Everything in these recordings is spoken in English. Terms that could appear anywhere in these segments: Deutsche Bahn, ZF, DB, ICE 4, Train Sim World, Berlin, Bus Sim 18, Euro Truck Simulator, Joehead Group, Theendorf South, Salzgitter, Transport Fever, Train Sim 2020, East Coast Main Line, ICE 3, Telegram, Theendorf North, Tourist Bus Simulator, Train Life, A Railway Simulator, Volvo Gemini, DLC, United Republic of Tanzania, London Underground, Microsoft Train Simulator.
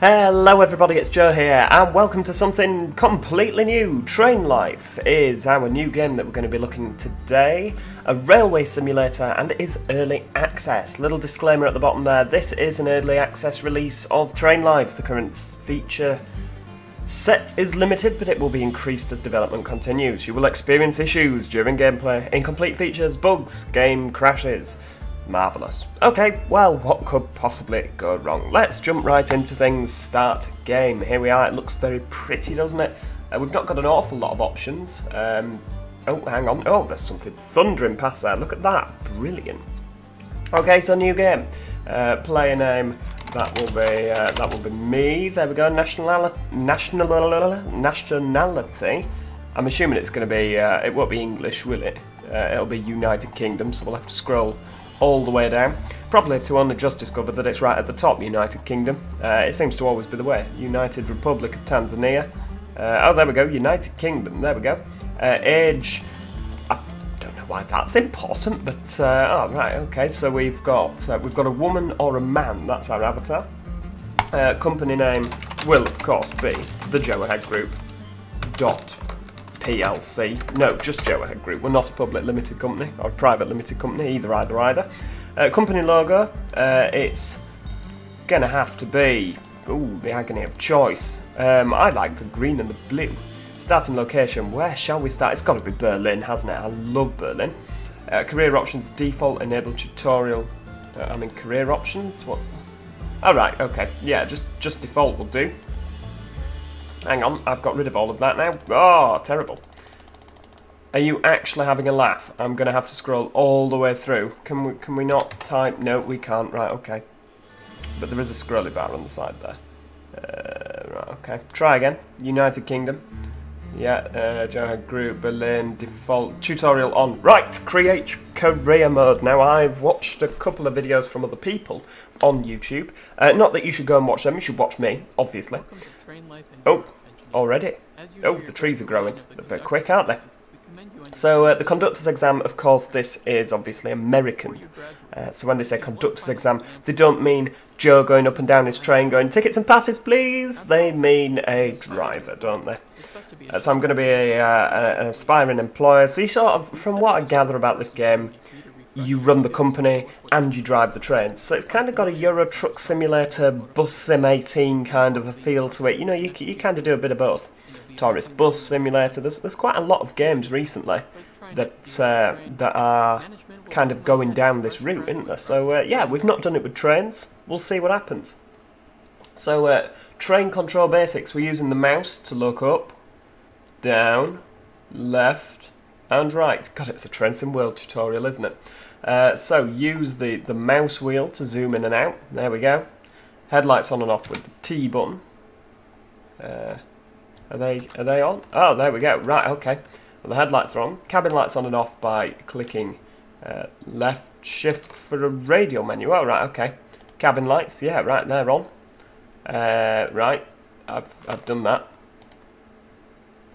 Hello everybody, it's Joe here and welcome to something completely new. Train Life is our new game that we're going to be looking at today. A railway simulator, and it is early access. Little disclaimer at the bottom there, this is an early access release of Train Life. The current feature set is limited, but it will be increased as development continues. You will experience issues during gameplay, incomplete features, bugs, game crashes. Marvellous. Okay, well, what could possibly go wrong? Let's jump right into things. Start game. Here we are. It looks very pretty, doesn't it? We've not got an awful lot of options. Oh, hang on. Oh, there's something thundering past there. Look at that. Brilliant. Okay, so new game. Player name. That will be me. There we go. Nationality. I'm assuming it's going to be. It won't be English, will it? It'll be United Kingdom. So we'll have to scroll all the way down. Probably to one that just discovered that it's right at the top, United Kingdom. It seems to always be the way. United Republic of Tanzania. Oh, there we go, United Kingdom, there we go. Age, I don't know why that's important, but, oh, right, okay, so we've got a woman or a man, that's our avatar. Company name will, of course, be the Joehead Group .plc. No, just Joehead Group. We're not a public limited company or a private limited company, either. Company logo, it's gonna have to be, ooh, the agony of choice. I like the green and the blue. Starting location, where shall we start? It's gotta be Berlin, hasn't it? I love Berlin. Career options, default, enable tutorial. I mean, career options? What? All right, okay, yeah, just default will do. Hang on, I've got rid of all of that now. Oh, terrible. Are you actually having a laugh? I'm going to have to scroll all the way through. Can we not type? No, we can't. Right, okay. But there is a scrolly bar on the side there. Right, okay. Try again. United Kingdom. Yeah, Joehead Group, Berlin, default, tutorial on. Right, create career mode. Now, I've watched a couple of videos from other people on YouTube. Not that you should go and watch them, you should watch me, obviously. Oh, already. Oh, the trees are growing. They're very quick, aren't they? So, the conductor's exam, of course, this is obviously American. So when they say conductor's exam, they don't mean Joe going up and down his train going, tickets and passes, please. They mean a driver, don't they? So I'm going to be an aspiring employer. So you sort of, from what I gather about this game, you run the company and you drive the trains. So it's kind of got a Euro Truck Simulator, Bus Sim 18 kind of a feel to it. You know, you kind of do a bit of both. Tourist Bus Simulator. There's quite a lot of games recently that are kind of going down this route, isn't there? So yeah, we've not done it with trains. We'll see what happens. So train control basics. We're using the mouse to look up, down, left, and right. God, it's a Train Sim World tutorial, isn't it? So use the mouse wheel to zoom in and out. There we go. Headlights on and off with the T button. Are they on? Oh, there we go. Right, okay. Well, the headlights are on. Cabin lights on and off by clicking left shift for a radial menu. Oh, right, okay. Cabin lights, yeah, right, they're on. Right, I've done that.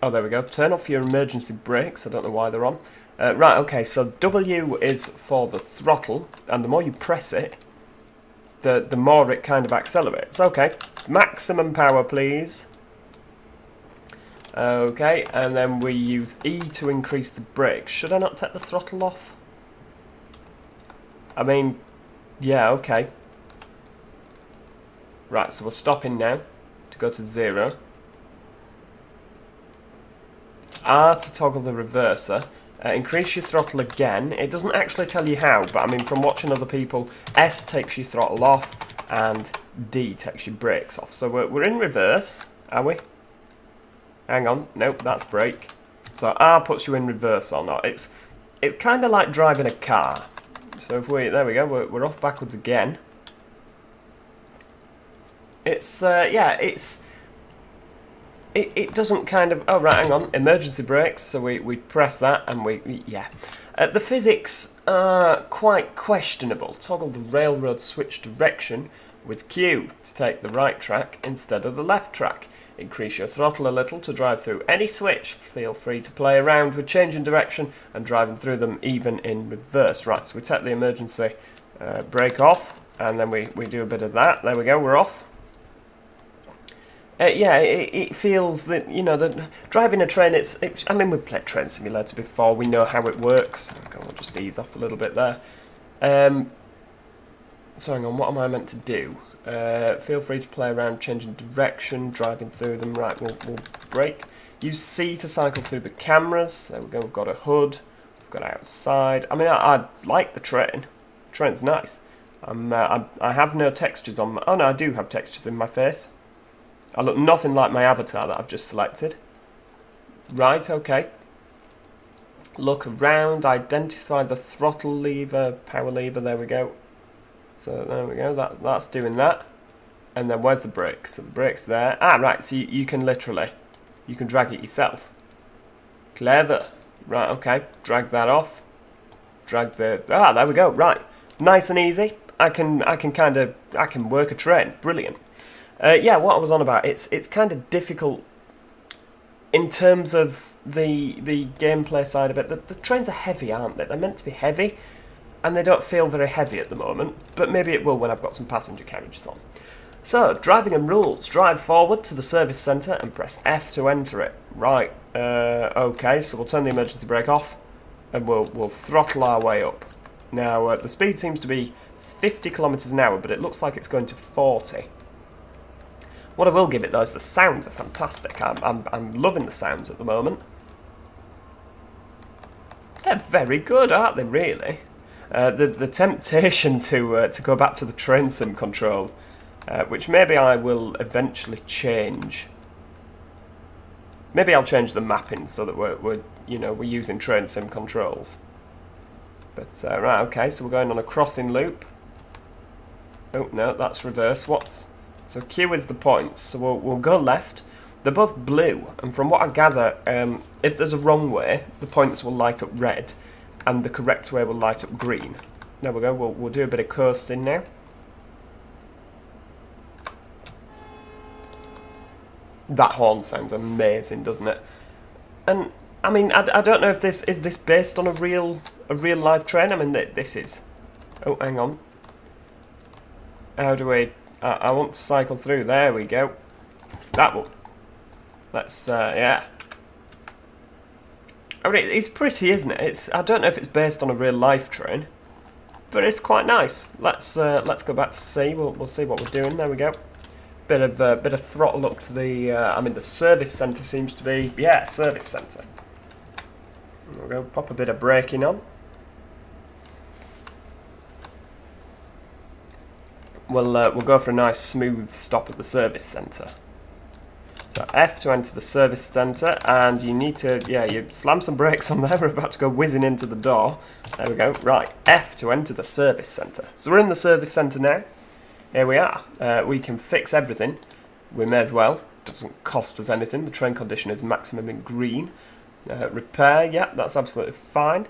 Oh, there we go. Turn off your emergency brakes. I don't know why they're on. Right, okay, so W is for the throttle, and the more you press it, the more it kind of accelerates. Okay, maximum power, please. Okay, and then we use E to increase the brakes. Should I not take the throttle off? I mean, yeah, okay. Right, so we're stopping now to go to 0. R to toggle the reverser. Increase your throttle again. It doesn't actually tell you how, but I mean, from watching other people, S takes your throttle off and D takes your brakes off. So we're in reverse, are we? Hang on, nope, that's brake. So R puts you in reverse or not. It's kind of like driving a car. So if we, there we go, we're off backwards again. It's, yeah, it doesn't kind of, oh right, hang on, emergency brakes. So we press that and we yeah. The physics are quite questionable. Toggle the railroad switch direction with Q to take the right track instead of the left track. Increase your throttle a little to drive through any switch. Feel free to play around with changing direction and driving through them even in reverse. Right, so we take the emergency brake off and then we do a bit of that. There we go, we're off. Yeah, it feels that, you know, that driving a train, I mean, we've played Train Simulator before, we know how it works. Okay, we'll just ease off a little bit there. So hang on, what am I meant to do? Feel free to play around, changing direction, driving through them. Right, we'll brake. Use C to cycle through the cameras. There we go, we've got a hood, we've got outside. I mean, I like the train. The train's nice. I have no textures on my... Oh no, I do have textures in my face. I look nothing like my avatar that I've just selected. Right, okay. Look around, identify the throttle lever, power lever, there we go. So there we go, that's doing that. And then where's the brakes? So the brakes there. Ah, right, so you can literally, you can drag it yourself. Clever. Right, okay, drag that off. Drag the, ah, there we go, right. Nice and easy. I can work a train, brilliant. Yeah, what I was on about, it's kind of difficult in terms of the gameplay side of it. The trains are heavy, aren't they? They're meant to be heavy, and they don't feel very heavy at the moment, but maybe it will when I've got some passenger carriages on. So, driving and rules. Drive forward to the service centre and press F to enter it. Right, okay, so we'll turn the emergency brake off, and we'll throttle our way up. Now, the speed seems to be 50 kilometres an hour, but it looks like it's going to 40. What I will give it though is the sounds are fantastic. I'm loving the sounds at the moment. They're very good, aren't they? Really. The temptation to go back to the train sim control, which maybe I will eventually change. Maybe I'll change the mapping so that we're using train sim controls. But right, okay. So we're going on a crossing loop. Oh no, that's reverse. What's So Q is the points, so we'll go left. They're both blue, and from what I gather, if there's a wrong way, the points will light up red, and the correct way will light up green. There we go, we'll do a bit of coasting now. That horn sounds amazing, doesn't it? And, I mean, I don't know if is this based on a real live train? I mean, this is... Oh, hang on. How do we... I want to cycle through. There we go. That one. Let's, yeah. I mean, it's pretty, isn't it? I don't know if it's based on a real life train, but it's quite nice. Let's go back to C. We'll see what we're doing. There we go. Bit of throttle up to the. I mean, the service centre seems to be. Yeah, service centre. There we go. Pop a bit of braking on. We'll go for a nice smooth stop at the service centre. So F to enter the service centre, and you need to, yeah, you slam some brakes on there. We're about to go whizzing into the door. There we go. Right, F to enter the service centre. So we're in the service centre now. Here we are. We can fix everything. We may as well. Doesn't cost us anything. The train condition is maximum in green. Repair, yeah, that's absolutely fine.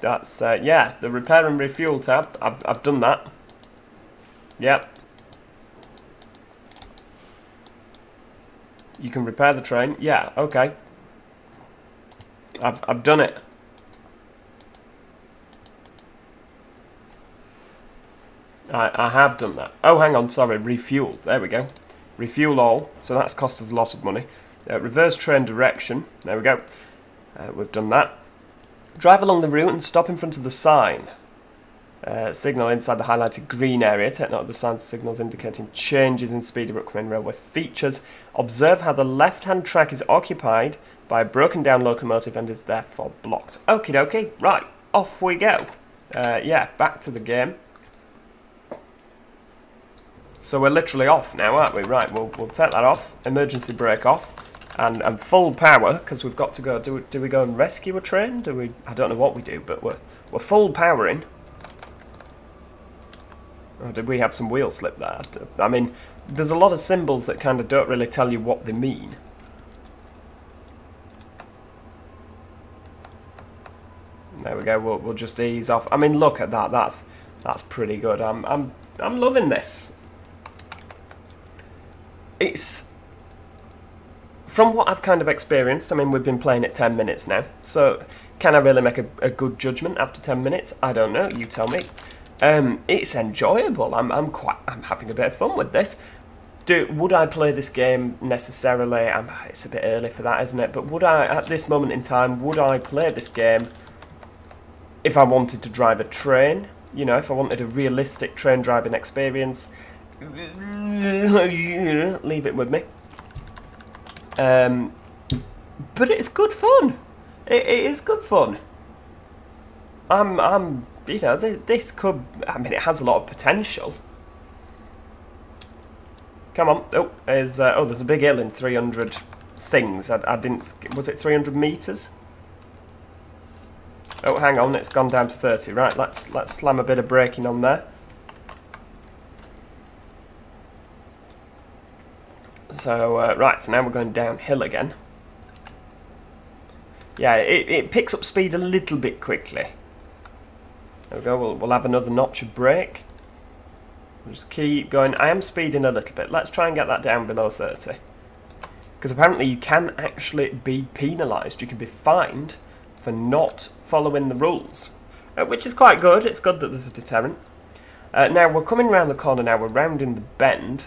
That's, yeah, the repair and refuel tab. I've done that. Yep. You can repair the train. Yeah, okay. I've done it. I have done that. Oh, hang on, sorry, refuel. There we go. Refuel all. So that's cost us a lot of money. Reverse train direction. There we go. We've done that. Drive along the route and stop in front of the sign. Signal inside the highlighted green area. Take note of the signs and signals indicating changes in speed of upcoming railway features. Observe how the left-hand track is occupied by a broken-down locomotive and is therefore blocked. Okie dokie. Right, off we go. Yeah, back to the game. So we're literally off now, aren't we? Right, we'll take that off. Emergency brake off. And full power, because we've got to go... Do we go and rescue a train? Do we... I don't know what we do, but we're full powering. Oh, did we have some wheel slip there? I mean, there's a lot of symbols that kind of don't really tell you what they mean. There we go. We'll just ease off. I mean, look at that. That's pretty good. I'm loving this. It's from what I've kind of experienced. I mean, we've been playing it 10 minutes now. So, can I really make a good judgment after 10 minutes? I don't know. You tell me. It's enjoyable. I'm having a bit of fun with this. Would I play this game necessarily? It's a bit early for that, isn't it? But would I, at this moment in time, would I play this game if I wanted to drive a train? You know, if I wanted a realistic train driving experience? Leave it with me. But it's good fun. It is good fun. You know, this could, I mean, it has a lot of potential. Come on. Oh, there's a big hill in 300 things. I didn't, was it 300 metres? Oh, hang on, it's gone down to 30. Right, let's slam a bit of braking on there. So, right, so now we're going downhill again. Yeah, it picks up speed a little bit quickly. There we go, we'll have another notch of brake. Just keep going. I am speeding a little bit. Let's try and get that down below 30. Because apparently you can actually be penalised. You can be fined for not following the rules. Which is quite good. It's good that there's a deterrent. Now we're coming round the corner now. We're rounding the bend.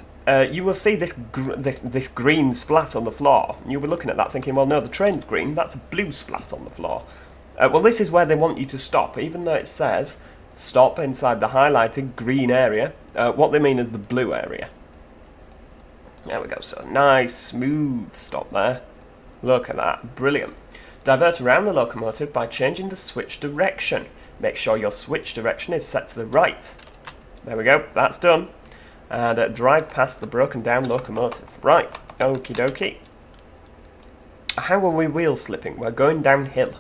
You will see this green splat on the floor. You'll be looking at that thinking, well, no, the train's green. That's a blue splat on the floor. Well, this is where they want you to stop. Even though it says stop inside the highlighted green area, what they mean is the blue area. There we go, so nice smooth stop there. Look at that, brilliant. Divert around the locomotive by changing the switch direction. Make sure your switch direction is set to the right. There we go, that's done. And drive past the broken down locomotive. Right, okie dokie. How are we wheel slipping? We're going downhill.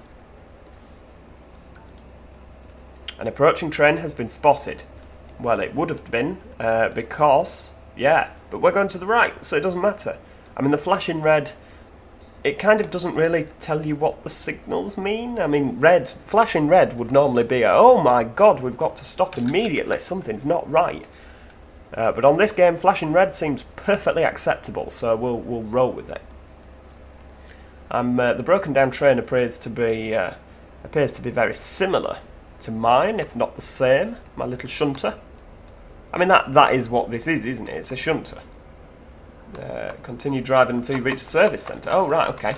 An approaching train has been spotted. Well, it would have been, because, yeah, but we're going to the right, so it doesn't matter. I mean, the flashing red, it kind of doesn't really tell you what the signals mean. I mean, red, flashing red would normally be, oh my god, we've got to stop immediately, something's not right. But on this game, flashing red seems perfectly acceptable, so we'll roll with it. The broken down train appears to be very similar to mine, if not the same, my little shunter. I mean, that is what this is, isn't it? It's a shunter. Continue driving until you reach the service centre. Oh, right, okay.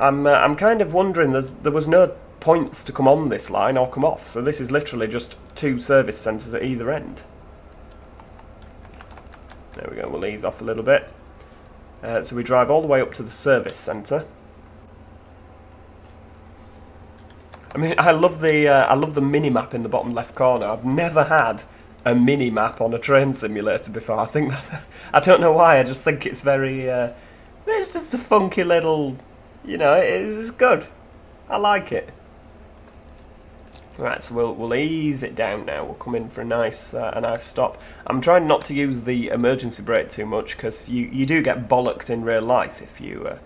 I'm kind of wondering, there was no points to come on this line or come off, so this is literally just two service centres at either end. There we go, we'll ease off a little bit. So we drive all the way up to the service centre. I mean, I love the mini-map in the bottom left corner. I've never had a mini-map on a train simulator before. I think that, I don't know why, I just think it's very, it's just a funky little, you know, it's good. I like it. Right, so we'll ease it down now. We'll come in for a nice stop. I'm trying not to use the emergency brake too much, because you do get bollocked in real life if you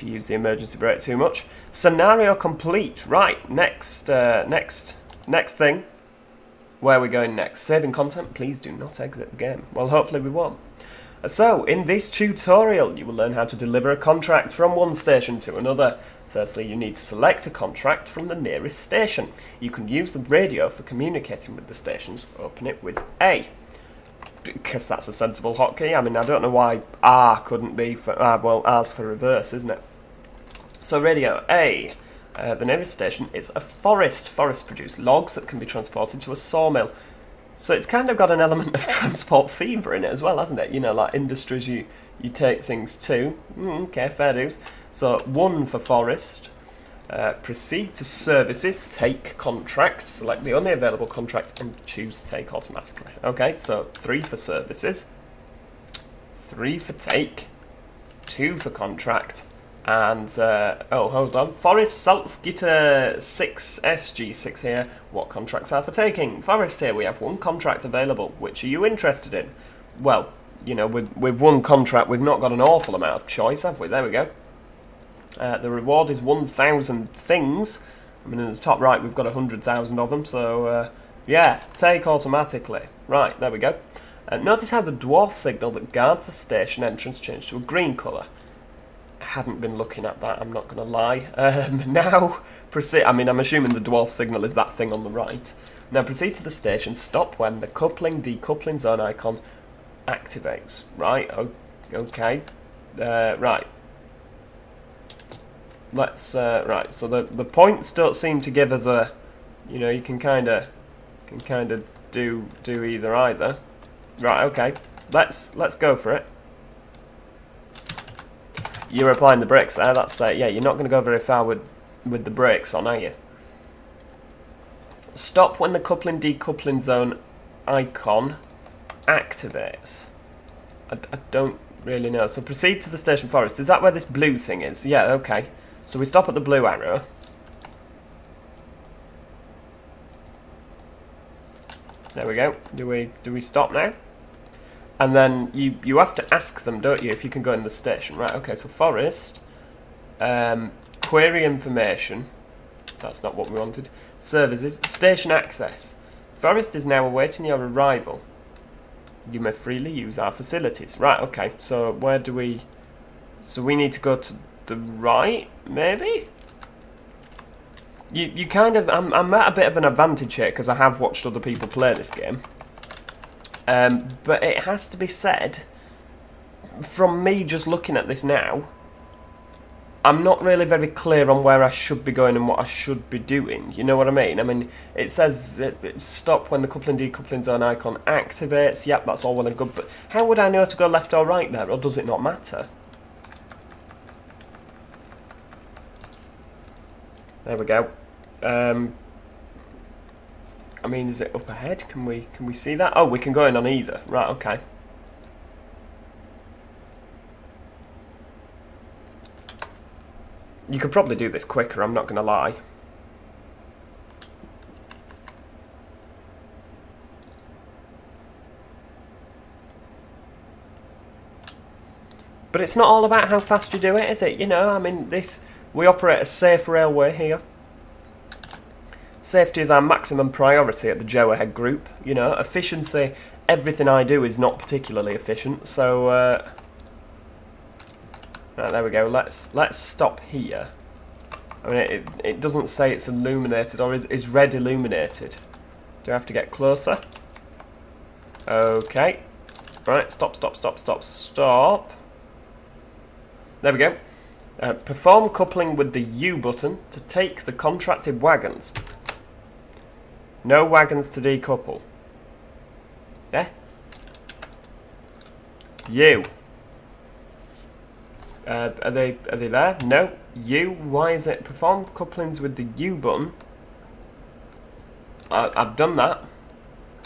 use the emergency brake too much. Scenario complete. Right, next thing. Where are we going next? Saving content, please do not exit the game. Well, hopefully we won't. So, in this tutorial, you will learn how to deliver a contract from one station to another. Firstly, you need to select a contract from the nearest station. You can use the radio for communicating with the stations. Open it with A. Because that's a sensible hotkey. I mean, I don't know why R couldn't be for... well, R's for reverse, isn't it? So, radio A. The nearest station is a forest. Forests produce logs that can be transported to a sawmill. So it's kind of got an element of Transport Fever in it as well, hasn't it? You know, like industries you take things to. Okay, fair dues. So, 1 for forest. Proceed to services, take contract, select the only available contract and choose take automatically. Okay, so 3 for services, 3 for take, 2 for contract, and, oh, hold on, Forest Salzgitter 6, SG6 here, what contracts are for taking? Forest here, we have 1 contract available, which are you interested in? Well, you know, with 1 contract, we've not got an awful amount of choice, have we? There we go. The reward is 1,000 things. I mean, in the top right, we've got 100,000 of them, so, yeah, take automatically. Right, there we go. Notice how the dwarf signal that guards the station entrance changed to a green colour. I hadn't been looking at that, I'm not going to lie. Now, proceed. I mean, I'm assuming the dwarf signal is that thing on the right. Now proceed to the station, stop when the coupling decoupling zone icon activates. Right, okay. Right. Let's, right, so the points don't seem to give us a, you know, you can kinda do either. Right, okay. Let's go for it. You're applying the brakes there, that's it. Yeah, you're not going to go very far with the brakes on, are you? Stop when the coupling decoupling zone icon activates. I don't really know. So proceed to the station forest. Is that where this blue thing is? Yeah, okay. So we stop at the blue arrow. There we go. Do we stop now? And then you have to ask them, don't you, if you can go in the station. Right, okay, so forest. Query information. That's not what we wanted. Services. Station access. Forest is now awaiting your arrival. You may freely use our facilities. Right, okay, so where do we... So we need to go to the right, maybe? You kind of... I'm at a bit of an advantage here because I have watched other people play this game. But it has to be said, from me just looking at this now, I'm not really very clear on where I should be going and what I should be doing. You know what I mean? I mean, it says stop when the coupling decoupling zone icon activates. Yep, that's all well and good. But how would I know to go left or right there? Or does it not matter? There we go. I mean, is it up ahead? Can we see that? Oh, we can go in on either. Right, okay. You could probably do this quicker, I'm not going to lie. But it's not all about how fast you do it, is it? You know, I mean, we operate a safe railway here. Safety is our maximum priority at the Joehead Group. You know, efficiency, everything I do is not particularly efficient, so... Right, there we go. Let's stop here. I mean, it doesn't say it's illuminated, or is red illuminated? Do I have to get closer? Okay. Right, stop. There we go. Perform coupling with the U button to take the contracted wagons. No wagons to decouple. Yeah. You. Are they there? No. You. Why is it perform couplings with the U button? I've done that.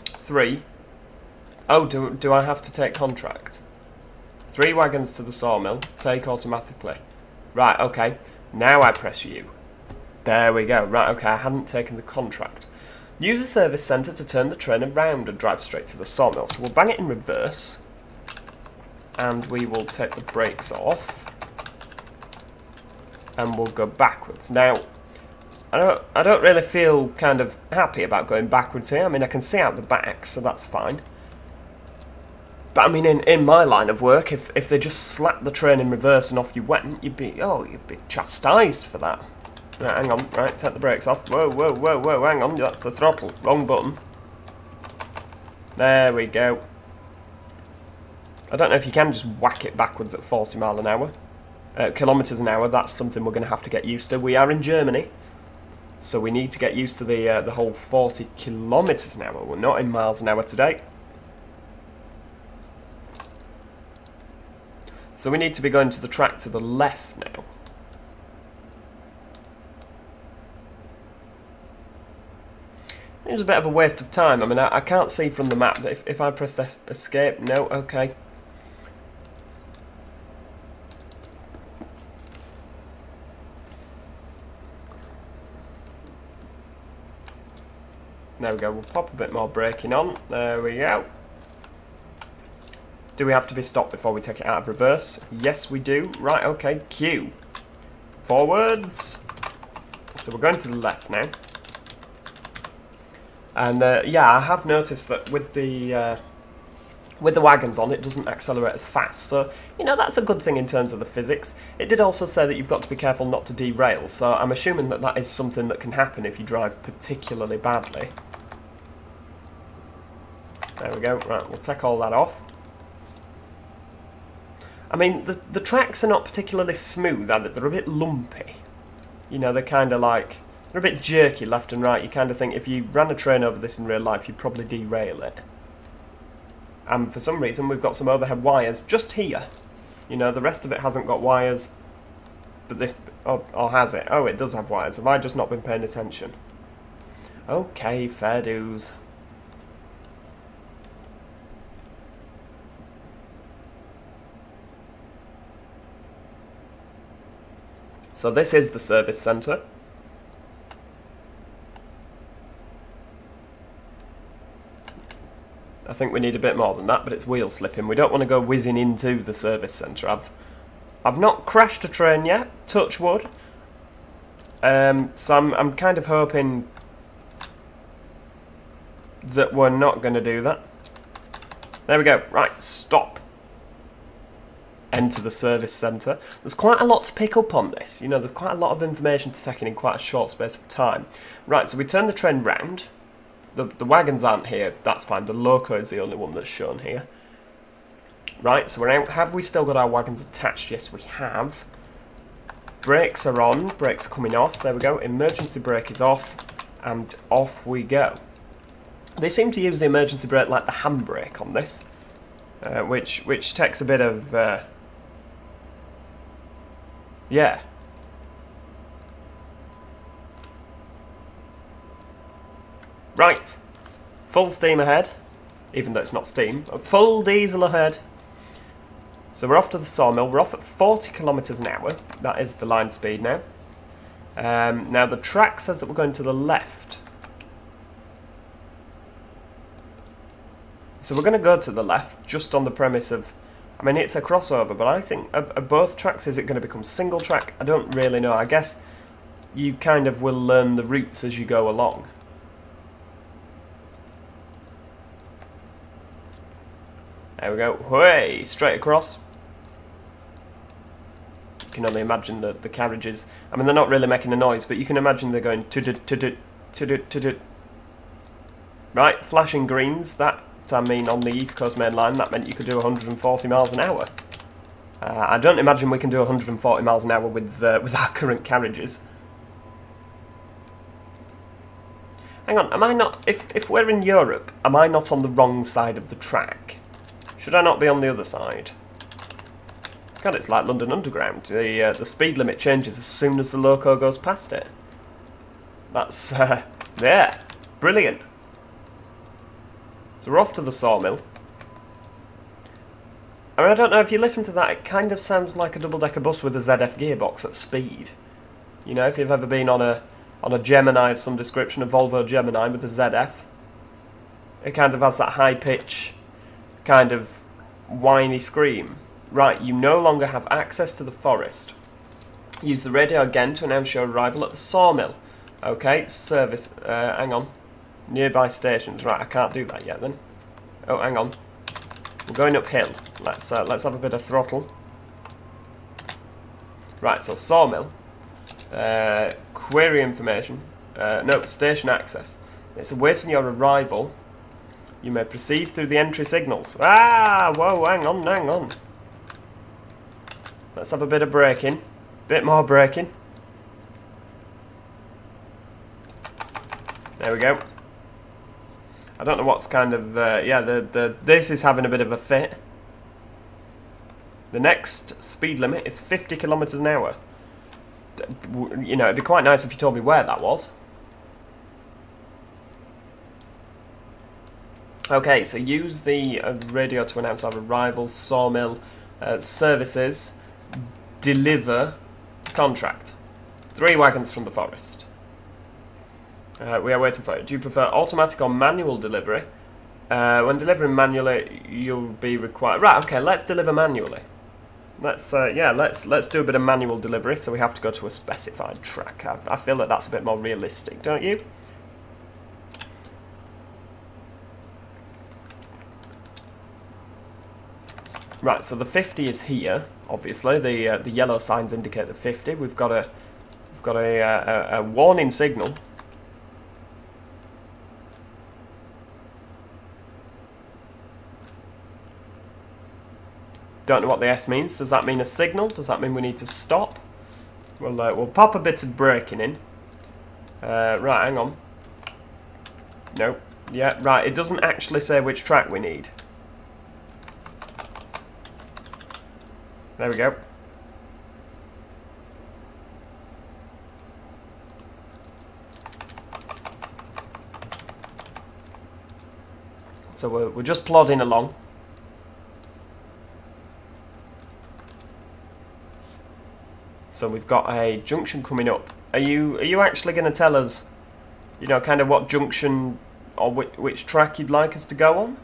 3. Oh, do I have to take contract? 3 wagons to the sawmill. Take automatically. Right. Okay. Now I press U. There we go. Right. Okay. I hadn't taken the contract. Use the service centre to turn the train around and drive straight to the sawmill. So we'll bang it in reverse. And we will take the brakes off. And we'll go backwards. Now, I don't really feel kind of happy about going backwards here. I mean, I can see out the back, so that's fine. But I mean, in my line of work, if they just slapped the train in reverse and off you went, you'd be chastised for that. Right, hang on. Right, take the brakes off. Whoa, hang on. That's the throttle. Wrong button. There we go. I don't know if you can just whack it backwards at 40 kilometres an hour. That's something we're going to have to get used to. We are in Germany, so we need to get used to the whole 40 kilometres an hour. We're not in miles an hour today, so we need to be going to the track to the left now. It was a bit of a waste of time. I mean, I can't see from the map. But if I press escape, no, okay. There we go, we'll pop a bit more braking on. There we go. Do we have to be stopped before we take it out of reverse? Yes, we do. Right, okay, Q. Forwards. So we're going to the left now. And yeah, I have noticed that with the wagons on, it doesn't accelerate as fast. So, you know, that's a good thing in terms of the physics. It did also say that you've got to be careful not to derail, so I'm assuming that that is something that can happen if you drive particularly badly. There we go. Right, we'll take all that off. I mean, the tracks are not particularly smooth, are they? They're a bit lumpy. You know, they're kind of like, they're a bit jerky left and right. You kind of think if you ran a train over this in real life, you'd probably derail it. And for some reason, we've got some overhead wires just here. You know, the rest of it hasn't got wires, but this, or has it? Oh, it does have wires. Have I just not been paying attention? Okay, fair dues. So this is the service centre. I think we need a bit more than that, but it's wheel slipping. We don't want to go whizzing into the service centre. I've not crashed a train yet, touch wood. So I'm kind of hoping that we're not going to do that. There we go. Right, stop. Enter the service centre. There's quite a lot to pick up on this. You know, there's quite a lot of information to take in quite a short space of time. Right, so we turn the train round. The wagons aren't here. That's fine. The loco is the only one that's shown here. Right, so we're out. Have we still got our wagons attached? Yes, we have. Brakes are on. Brakes are coming off. There we go. Emergency brake is off. And off we go. They seem to use the emergency brake like the handbrake on this. Which takes a bit of... yeah. Right. Full steam ahead. Even though it's not steam. Full diesel ahead. So we're off to the sawmill. We're off at 40 km/h. That is the line speed now. Now the track says that we're going to the left. So we're going to go to the left just on the premise of... I mean, it's a crossover, but I think of both tracks, is it going to become single track? I don't really know. I guess you kind of will learn the routes as you go along. There we go. Way straight across. You can only imagine the carriages. I mean, they're not really making a noise, but you can imagine they're going to do. Right, flashing greens. That, I mean, on the East Coast Main Line, that meant you could do 140 mph. I don't imagine we can do 140 mph with our current carriages. Hang on, am I not? If we're in Europe, am I not on the wrong side of the track? Should I not be on the other side? God, it's like London Underground. The speed limit changes as soon as the loco goes past it. That's, there. Brilliant. So we're off to the sawmill. I mean, I don't know, if you listen to that, it kind of sounds like a double-decker bus with a ZF gearbox at speed. You know, if you've ever been on a Gemini of some description, a Volvo Gemini with a ZF, it kind of has that high-pitch... kind of whiny scream. Right, you no longer have access to the forest. Use the radio again to announce your arrival at the sawmill. Okay, service, hang on. Nearby stations. Right, I can't do that yet then. Oh, hang on. We're going uphill. Let's have a bit of throttle. Right, so sawmill. Query information. No, station access. It's awaiting your arrival. You may proceed through the entry signals. Ah! Whoa, hang on, hang on. Let's have a bit of braking. Bit more braking. There we go. I don't know what's kind of... yeah, this is having a bit of a fit. The next speed limit is 50 km/h. You know, it'd be quite nice if you told me where that was. Okay, so use the radio to announce our arrival, sawmill, services, deliver, contract. 3 wagons from the forest. We are waiting for you. Do you prefer automatic or manual delivery? When delivering manually, you'll be required... Right, okay, let's deliver manually. Let's, yeah, let's do a bit of manual delivery, so we have to go to a specified track. I feel that that's a bit more realistic, don't you? Right, so the 50 is here. Obviously, the yellow signs indicate the 50. We've got a warning signal. Don't know what the S means. Does that mean a signal? Does that mean we need to stop? We'll pop a bit of braking in. Right, hang on. Nope. Yeah, right. It doesn't actually say which track we need. There we go. So we're just plodding along. So we've got a junction coming up. Are you actually going to tell us, you know, kind of what junction or which track you'd like us to go on?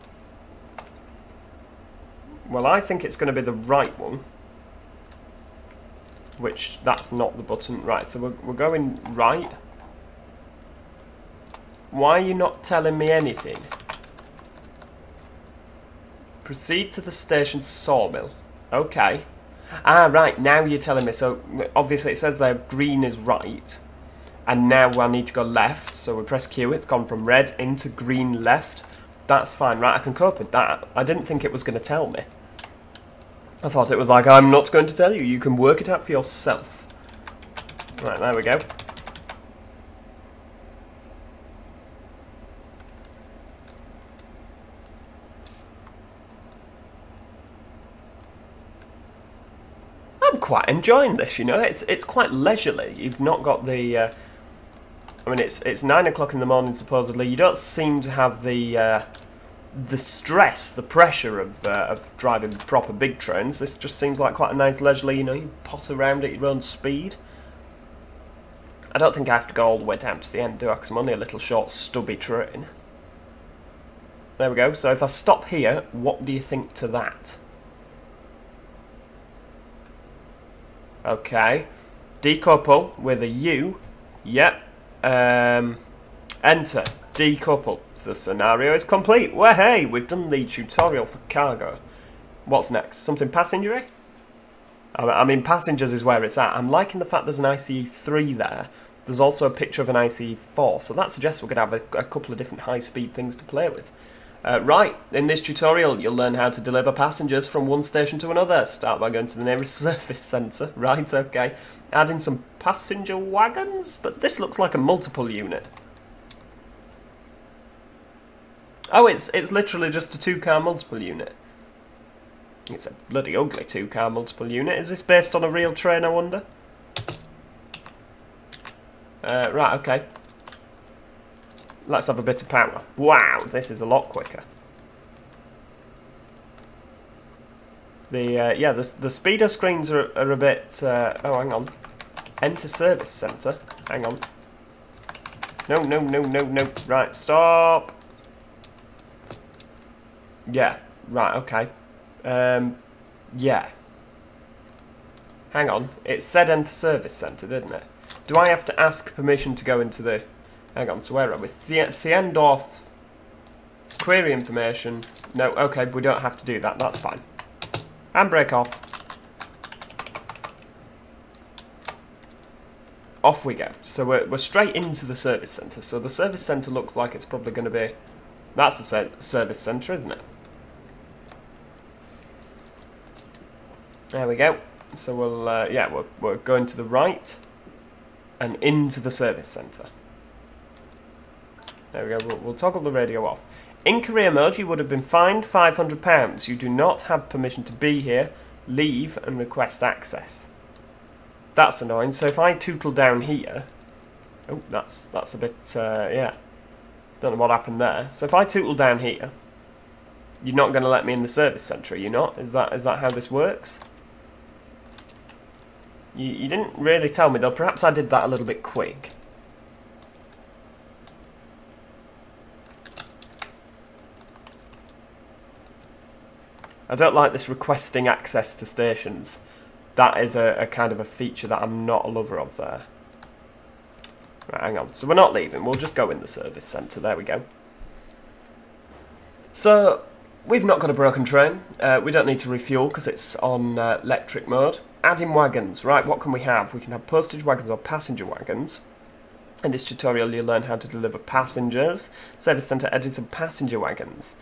Well, I think it's going to be the right one. Which, that's not the button. Right, so we're going right. Why are you not telling me anything? Proceed to the station sawmill. Okay. Ah, right, now you're telling me. So, obviously it says there green is right. And now I need to go left. So we press Q, it's gone from red into green left. That's fine, right, I can cope with that. I didn't think it was going to tell me. I thought it was like, I'm not going to tell you. You can work it out for yourself. Right, there we go. I'm quite enjoying this, you know. It's quite leisurely. You've not got the... I mean, it's 9 o'clock in the morning, supposedly. You don't seem to have the stress, the pressure of driving proper big trains. This just seems like quite a nice leisurely, you know, you pot around at your own speed. I don't think I have to go all the way down to the end, do I? Because I'm only a little short, stubby train. There we go. So if I stop here, what do you think to that? Okay. Decouple with a U. Yep. Enter. Decouple. The scenario is complete. Well, hey, we've done the tutorial for cargo. What's next? Something passenger-y? I mean, passengers is where it's at. I'm liking the fact there's an ICE 3 there. There's also a picture of an ICE 4, so that suggests we're going to have a couple of different high-speed things to play with. Right, in this tutorial, you'll learn how to deliver passengers from one station to another. Start by going to the nearest service centre. Right, okay. Add in some passenger wagons, but this looks like a multiple unit. Oh, it's literally just a two-car multiple unit. It's a bloody ugly two-car multiple unit. Is this based on a real train, I wonder? Right, okay. Let's have a bit of power. Wow, this is a lot quicker. The yeah, the speedo screens are a bit... oh, hang on. Enter service centre. Hang on. No, no, no, no, no. Right, stop. Yeah, right, okay. Yeah. Hang on. It said enter service centre, didn't it? Do I have to ask permission to go into the... Hang on, so where are we? Theendorf query information. No, okay, we don't have to do that. That's fine. Handbrake off. Off we go. So we're straight into the service centre. So the service centre looks like it's probably going to be... That's the service centre, isn't it? There we go. So we'll, yeah, we're going to the right and into the service centre. There we go, we'll toggle the radio off. In career mode, you would have been fined £500. You do not have permission to be here. Leave and request access. That's annoying. So if I tootle down here... Oh, that's a bit, yeah. Don't know what happened there. So if I tootle down here, you're not going to let me in the service centre, are you not? Is that how this works? You didn't really tell me, though. Perhaps I did that a little bit quick. I don't like this requesting access to stations. That is a kind of a feature that I'm not a lover of there. Right, hang on. So we're not leaving. We'll just go in the service centre. There we go. So we've not got a broken train. We don't need to refuel because it's on electric mode. Adding wagons. Right, what can we have? We can have postage wagons or passenger wagons. In this tutorial, you'll learn how to deliver passengers. Service centre edits and passenger wagons.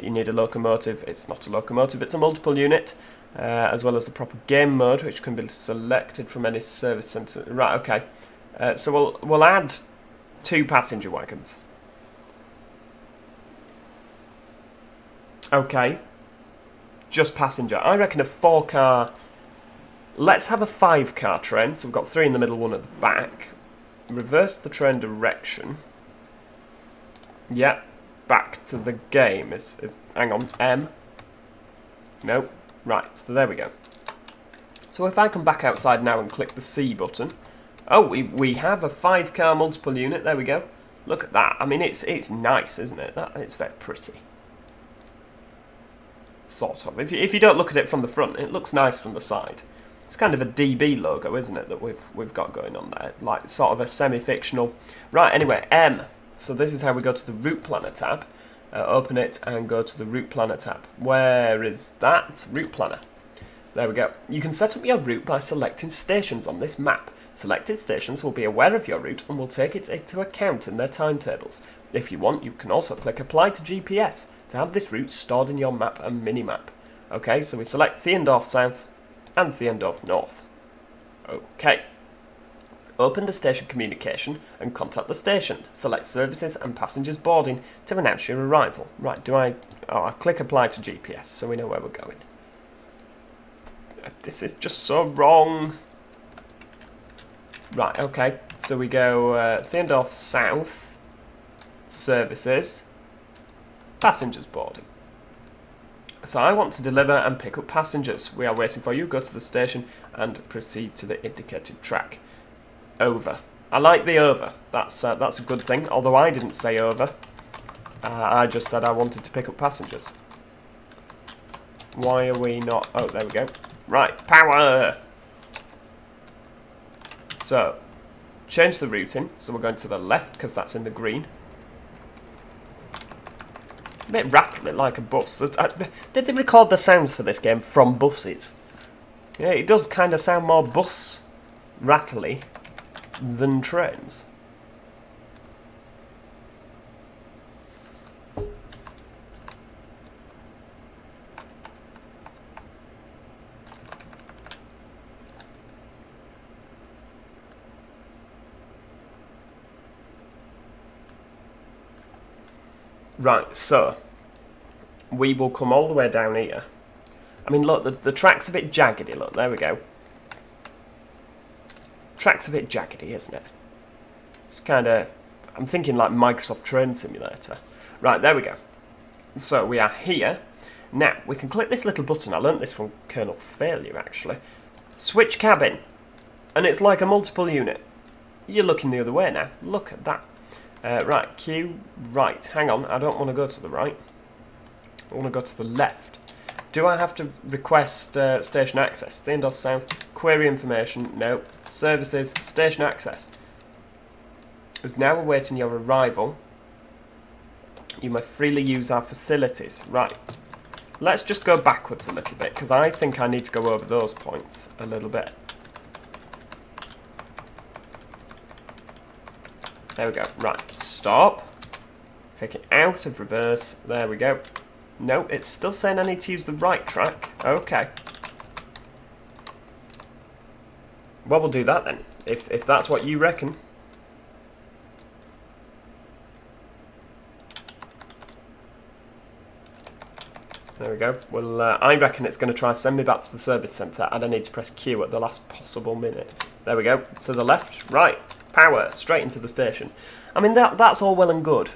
you need a locomotive. It's not a locomotive, it's a multiple unit, as well as the proper game mode, which can be selected from any service centre. Right, okay. So we'll add 2 passenger wagons. Okay. Just passenger. I reckon a 4-car... Let's have a 5-car train. So we've got 3 in the middle, 1 at the back. Reverse the train direction. Yep. Back to the game. It's hang on. M. Nope. Right. So there we go. So if I come back outside now and click the C button... Oh, we have a 5-car multiple unit. There we go. Look at that. I mean, it's nice, isn't it? It's very pretty. Sort of. If you don't look at it from the front, it looks nice from the side. It's kind of a DB logo, isn't it, that we've got going on there? Like, sort of a semi-fictional... Right, anyway, M. So this is how we go to the Route Planner tab. Open it and go to the Route Planner tab. Where is that? Route Planner. There we go. You can set up your route by selecting stations on this map. Selected stations will be aware of your route and will take it into account in their timetables. If you want, you can also click Apply to GPS to have this route stored in your map and minimap. Okay, so we select Theendorf South and Theendorf North. Okay. Open the station communication and contact the station. Select services and passengers boarding to announce your arrival. Right, I click Apply to GPS so we know where we're going. This is just so wrong. Right, okay, so we go Theendorf South, services, passengers boarding. So I want to deliver and pick up passengers. We are waiting for you. Go to the station and proceed to the indicated track. Over. I like the over. That's a good thing, although I didn't say over. I just said I wanted to pick up passengers. Why are we not... Oh, there we go. Right, power! So, change the routing, so we're going to the left, because that's in the green. It's a bit rattling like a bus. Did they record the sounds for this game from buses? Yeah, it does kind of sound more bus rattly than trains. Right, so, we will come all the way down here. I mean, look, the track's a bit jaggedy, look, there we go. Track's a bit jaggedy, isn't it? It's kind of, I'm thinking like Microsoft Train Simulator. Right, there we go. So, we are here. Now, we can click this little button. I learnt this from Colonel Failure, actually. Switch cabin. And it's like a multiple unit. You're looking the other way now. Look at that. Right, Q, right. Hang on, I don't want to go to the right. I want to go to the left. Do I have to request station access? Theendorf South, query information, no. Services, station access. Is now awaiting your arrival. You may freely use our facilities. Right. Let's just go backwards a little bit, because I think I need to go over those points a little bit. There we go. Right, stop. Take it out of reverse. There we go. No, it's still saying I need to use the right track. Okay. Well, we'll do that then, if that's what you reckon. There we go. Well, I reckon it's going to try and send me back to the service centre, and I need to press Q at the last possible minute. There we go. To the left, right. Power, straight into the station. I mean, that's all well and good.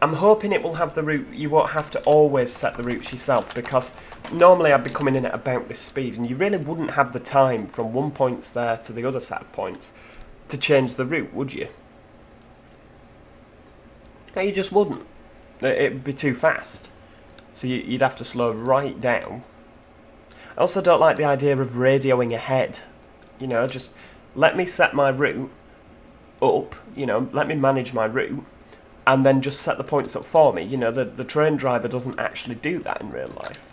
I'm hoping it will have the route. You won't have to always set the routes yourself, because normally I'd be coming in at about this speed and you really wouldn't have the time from one point there to the other set of points to change the route, would you? No, you just wouldn't. It'd be too fast. So you'd have to slow right down. I also don't like the idea of radioing ahead. You know, just let me set my route up, you know, let me manage my route and then just set the points up for me. You know, the train driver doesn't actually do that in real life.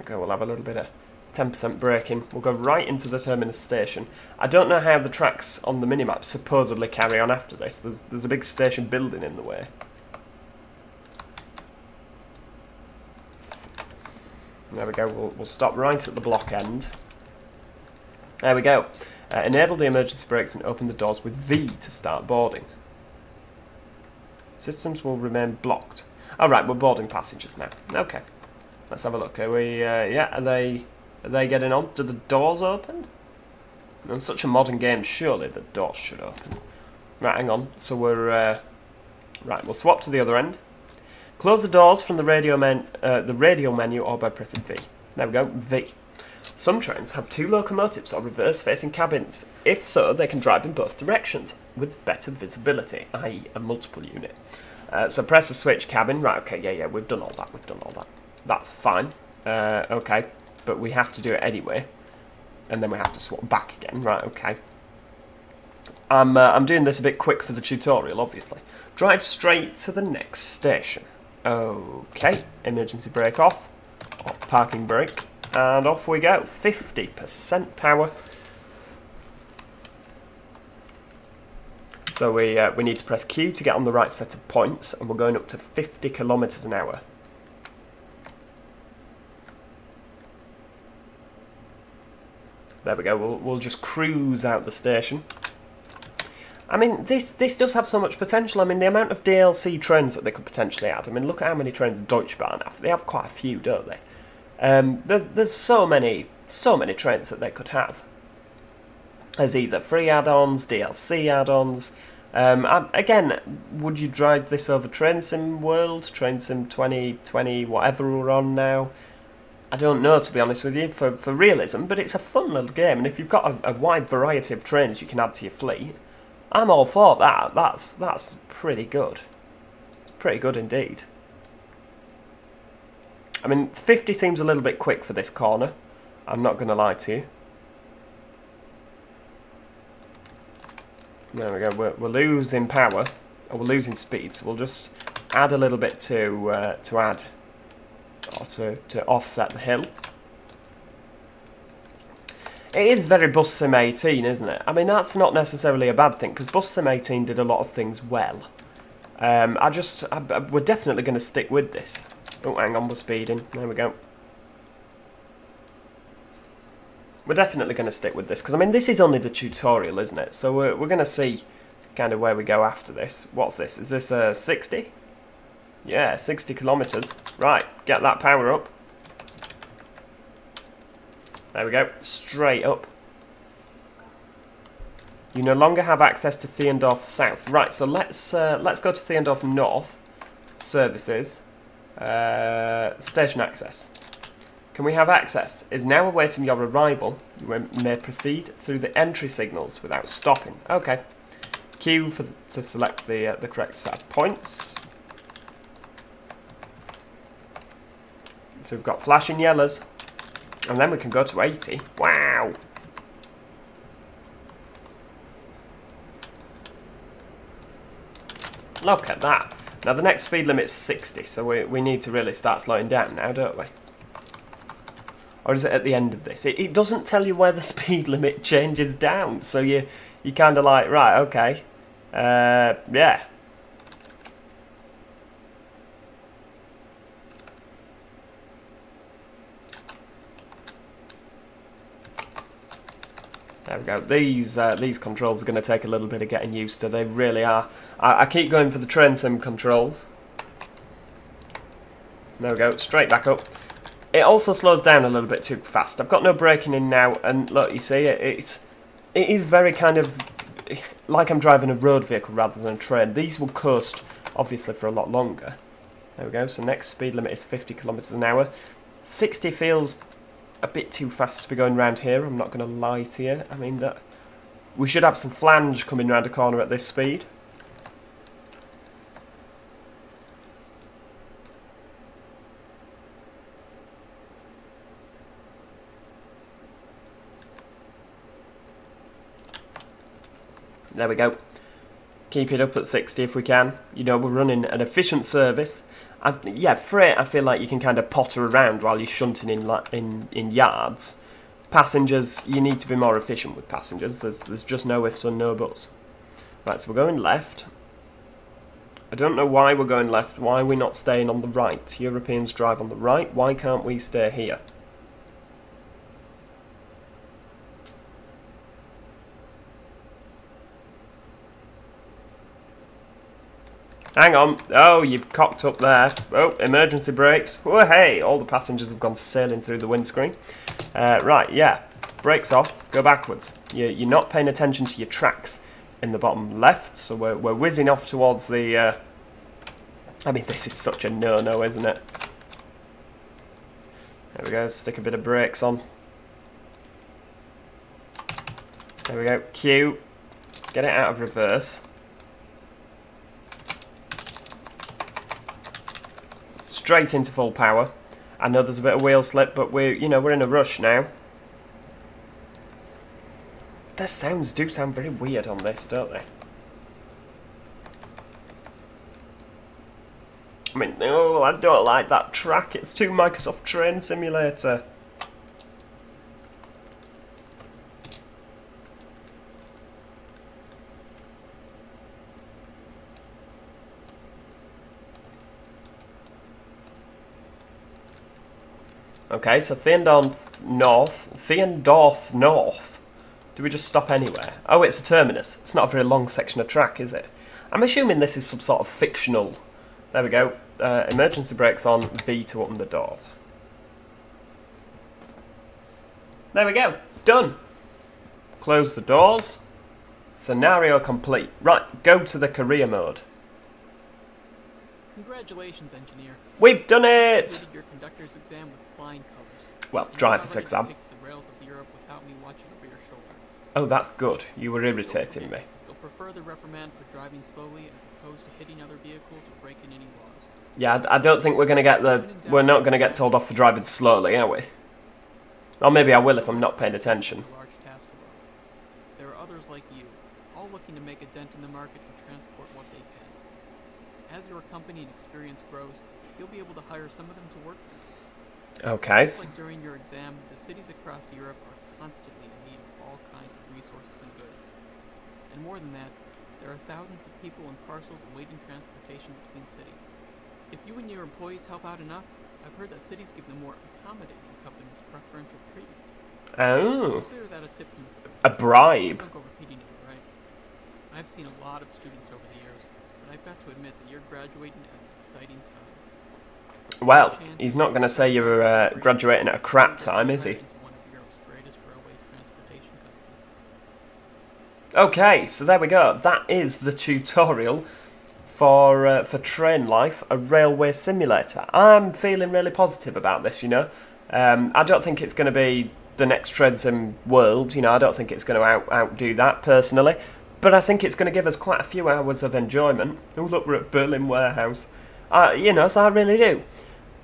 Okay, we'll have a little bit of 10% braking. We'll go right into the terminus station. I don't know how the tracks on the minimap supposedly carry on after this. There's a big station building in the way. There we go. We'll stop right at the block end. There we go. Enable the emergency brakes and open the doors with V to start boarding. Systems will remain blocked. Alright, we're boarding passengers now. Okay. Let's have a look. Are we, yeah, are they getting on? Do the doors open? In such a modern game, surely the doors should open. Right, hang on. So we're, right, we'll swap to the other end. Close the doors from the radio menu or by pressing V. There we go, V. Some trains have two locomotives or reverse-facing cabins. If so, they can drive in both directions with better visibility, i.e. a multiple unit. So press the switch cabin. Right, okay, yeah, we've done all that, That's fine. Okay, but we have to do it anyway. And then we have to swap back again. Right, okay. I'm doing this a bit quick for the tutorial, obviously. Drive straight to the next station. Okay, emergency brake off, or parking brake. And off we go, 50% power. So we need to press Q to get on the right set of points, and we're going up to 50 kilometers an hour. There we go, we'll just cruise out the station. I mean, this does have so much potential. I mean, the amount of DLC trains that they could potentially add. I mean, look at how many trains Deutsche Bahn have. They have quite a few, don't they? There's so many trains that they could have as either free add-ons, DLC add-ons. Again, would you drive this over Train Sim World, Train Sim 2020, whatever we're on now? I don't know, to be honest with you, for realism, but it's a fun little game, and if you've got a wide variety of trains you can add to your fleet, I'm all for that. That's pretty good. It's pretty good indeed. I mean, 50 seems a little bit quick for this corner. I'm not going to lie to you. There we go. We're losing power, or we're losing speed, so we'll just add a little bit to add, or to offset the hill. It is very Bus Sim 18, isn't it? I mean, that's not necessarily a bad thing, because Bus Sim 18 did a lot of things well. We're definitely going to stick with this. Oh, hang on, we're speeding. There we go. We're definitely going to stick with this, because, I mean, this is only the tutorial, isn't it? So we're going to see kind of where we go after this. What's this? Is this 60? Yeah, 60 kilometres. Right, get that power up. There we go, straight up. You no longer have access to Theendorf South. Right, so let's go to Theendorf North, services. Station access. Can we have access? Is now awaiting your arrival. You may proceed through the entry signals without stopping. Okay. Q to select the correct set of points. So we've got flashing yellows, and then we can go to 80. Wow. Look at that. Now the next speed limit's 60, so we need to really start slowing down now, don't we? Or is it at the end of this? It doesn't tell you where the speed limit changes down, so you kind of like, right, okay, yeah. There we go. These controls are going to take a little bit of getting used to. They really are. I keep going for the train sim controls. There we go. Straight back up. It also slows down a little bit too fast. I've got no braking in now, and look, you see, it is very kind of like I'm driving a road vehicle rather than a train. These will coast obviously for a lot longer. There we go. So next speed limit is 50 kilometers an hour. 60 feels a bit too fast to be going round here, I'm not going to lie to you. I mean, that we should have some flange coming round a corner at this speed. There we go. Keep it up at 60 if we can. You know, we're running an efficient service. Yeah, freight, I feel like you can kind of potter around while you're shunting in yards. Passengers, you need to be more efficient with passengers. There's just no ifs and no buts. Right, so we're going left. I don't know why we're going left, why we're not staying on the right. Europeans drive on the right, why can't we stay here? Hang on, oh, you've cocked up there. Oh, emergency brakes. Oh, hey, all the passengers have gone sailing through the windscreen. Right, yeah, brakes off, go backwards. You're not paying attention to your tracks in the bottom left, so we're whizzing off towards the... I mean, this is such a no-no, isn't it? There we go, stick a bit of brakes on. There we go, Q. Get it out of reverse. Straight into full power. I know there's a bit of wheel slip, but we're in a rush now. Their sounds do sound very weird on this, don't they? I mean, oh, I don't like that track. It's too Microsoft Train Simulator. Okay, so Theondorf North. Theondorf North. Do we just stop anywhere? Oh, it's a terminus. It's not a very long section of track, is it? I'm assuming this is some sort of fictional... There we go. Emergency brakes on, V to open the doors. There we go. Done. Close the doors. Scenario complete. Right, go to the career mode. Congratulations, engineer. We've done it! Your conductor's exam with flying colors. Well, driver's exam. Take the rails of Europe without me watching over your shoulder. Oh, that's good. You were irritating me. You'll prefer the reprimand for driving slowly as opposed to hitting other vehicles or breaking any laws. Yeah, I don't think we're going to get the... We're not going to get told off for driving slowly, are we? Or maybe I will if I'm not paying attention. Large task alone. There are others like you, all looking to make a dent in the market and transport what they can. As your company and experience grows, you'll be able to hire some of them to work for you. Okay. Just like during your exam, the cities across Europe are constantly in need of all kinds of resources and goods. And more than that, there are thousands of people and parcels awaiting transportation between cities. If you and your employees help out enough, I've heard that cities give them more accommodating companies preferential treatment. Oh. Consider that a tip from the firm. A bribe. Don't go repeating it, right? I've seen a lot of students over the years, but I've got to admit that you're graduating at an exciting time. Well, he's not going to say you're graduating at a crap time, is he? Okay, so there we go. That is the tutorial for Train Life, a railway simulator. I'm feeling really positive about this, you know. I don't think it's going to be the next Train Sim World, you know. I don't think it's going to outdo that, personally. But I think it's going to give us quite a few hours of enjoyment. Oh, look, we're at Berlin Warehouse. You know, so I really do.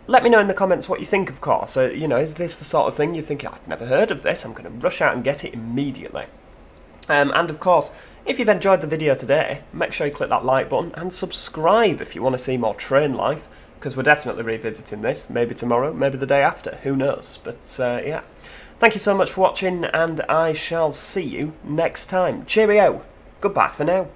Let me know in the comments what you think, of course. So, you know, is this the sort of thing you think, I've never heard of this, I'm going to rush out and get it immediately. And, of course, if you've enjoyed the video today, make sure you click that like button and subscribe if you want to see more Train Life, because we're definitely revisiting this, maybe tomorrow, maybe the day after, who knows. But, yeah, thank you so much for watching, and I shall see you next time. Cheerio. Goodbye for now.